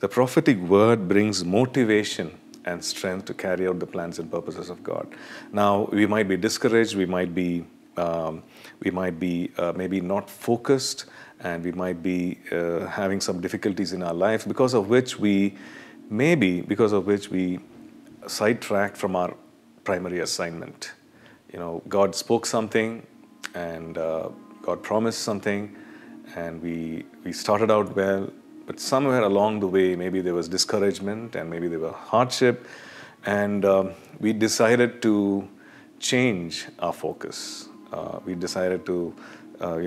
The prophetic word brings motivation and strength to carry out the plans and purposes of God. Now, we might be discouraged, we might be maybe not focused, and we might be having some difficulties in our life, because of which we sidetracked from our primary assignment. You know, God spoke something, and God promised something, and we started out well, but somewhere along the way, maybe there was discouragement, and maybe there was hardship, and we decided to change our focus. We decided to,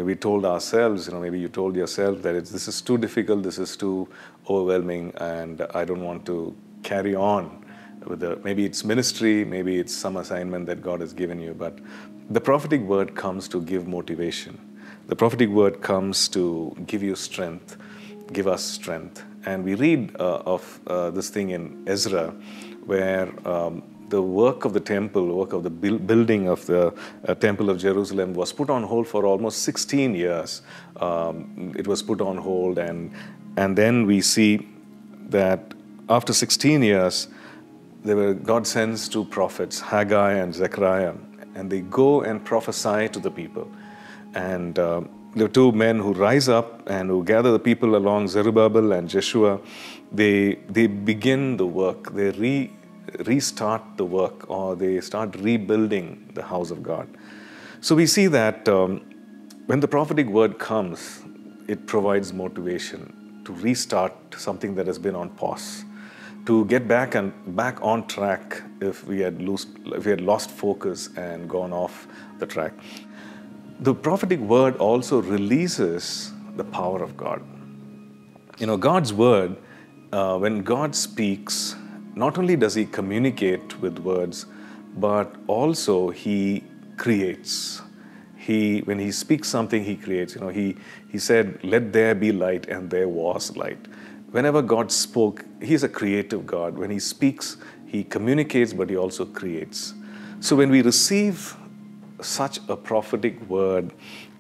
we told ourselves, you know, maybe you told yourself that this is too difficult, this is too overwhelming, and I don't want to carry on with the, maybe it's ministry, maybe it's some assignment that God has given you, but the prophetic word comes to give motivation. The prophetic word comes to give you strength, give us strength. And we read of this thing in Ezra, where the work of the temple, work of the building of the temple of Jerusalem was put on hold for almost 16 years. It was put on hold, and then we see that after 16 years, God sends two prophets, Haggai and Zechariah, and they go and prophesy to the people. And the two men who rise up and who gather the people along, Zerubbabel and Jeshua, they begin the work. They restart the work, or they start rebuilding the house of God. So we see that when the prophetic word comes, it provides motivation to restart something that has been on pause, to get back on track if we had lost focus and gone off the track. The prophetic word also releases the power of God. You know, God's word, when God speaks, not only does He communicate with words, but also He creates. When He speaks something, He creates. You know, He said, "Let there be light," and there was light. Whenever God spoke, He is a creative God. When He speaks, He communicates, but He also creates. So when we receive such a prophetic word,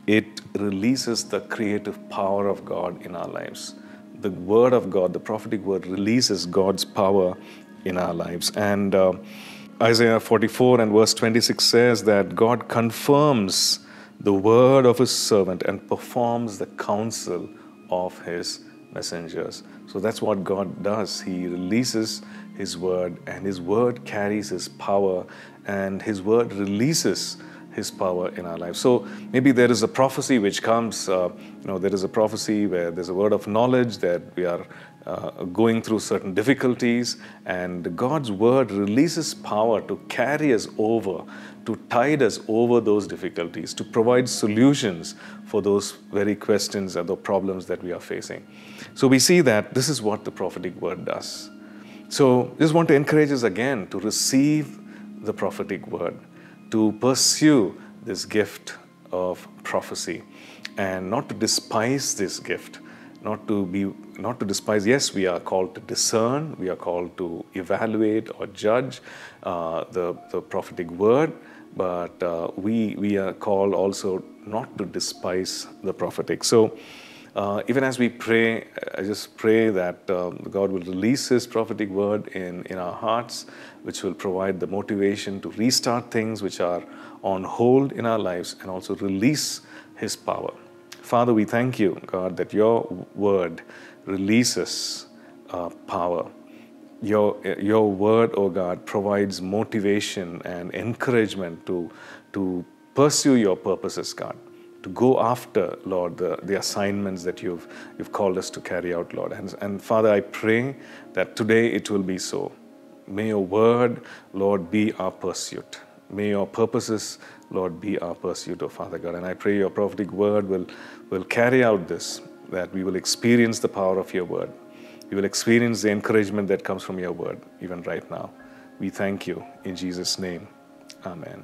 it releases the creative power of God in our lives. The word of God, the prophetic word, releases God's power in our lives. And Isaiah 44 and verse 26 says that God confirms the word of His servant and performs the counsel of His messengers. So that's what God does. He releases His word, and His word carries His power, and His word releases His power in our life. So maybe there is a prophecy which comes, you know, there is a prophecy where there's a word of knowledge that we are going through certain difficulties, and God's word releases power to carry us over, to tide us over those difficulties, to provide solutions for those very questions and the problems that we are facing. So we see that this is what the prophetic word does. So just want to encourage us again to receive the prophetic word, to pursue this gift of prophecy, and not to despise this gift, not to despise. Yes, we are called to discern, we are called to evaluate or judge the prophetic word, but we are called also not to despise the prophetic. So even as we pray, I just pray that God will release His prophetic word in our hearts, which will provide the motivation to restart things which are on hold in our lives, and also release His power. Father, we thank You, God, that Your word releases power. Your word, oh God, provides motivation and encouragement to pursue Your purposes, God, to go after, Lord, the assignments that You've called us to carry out, Lord. And Father, I pray that today it will be so. May Your word, Lord, be our pursuit. May Your purposes, Lord, be our pursuit, O Father God. And I pray Your prophetic word will carry out this, that we will experience the power of Your word. We will experience the encouragement that comes from Your word, even right now. We thank You. In Jesus' name, amen.